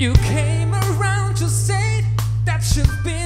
You came around to say that you've been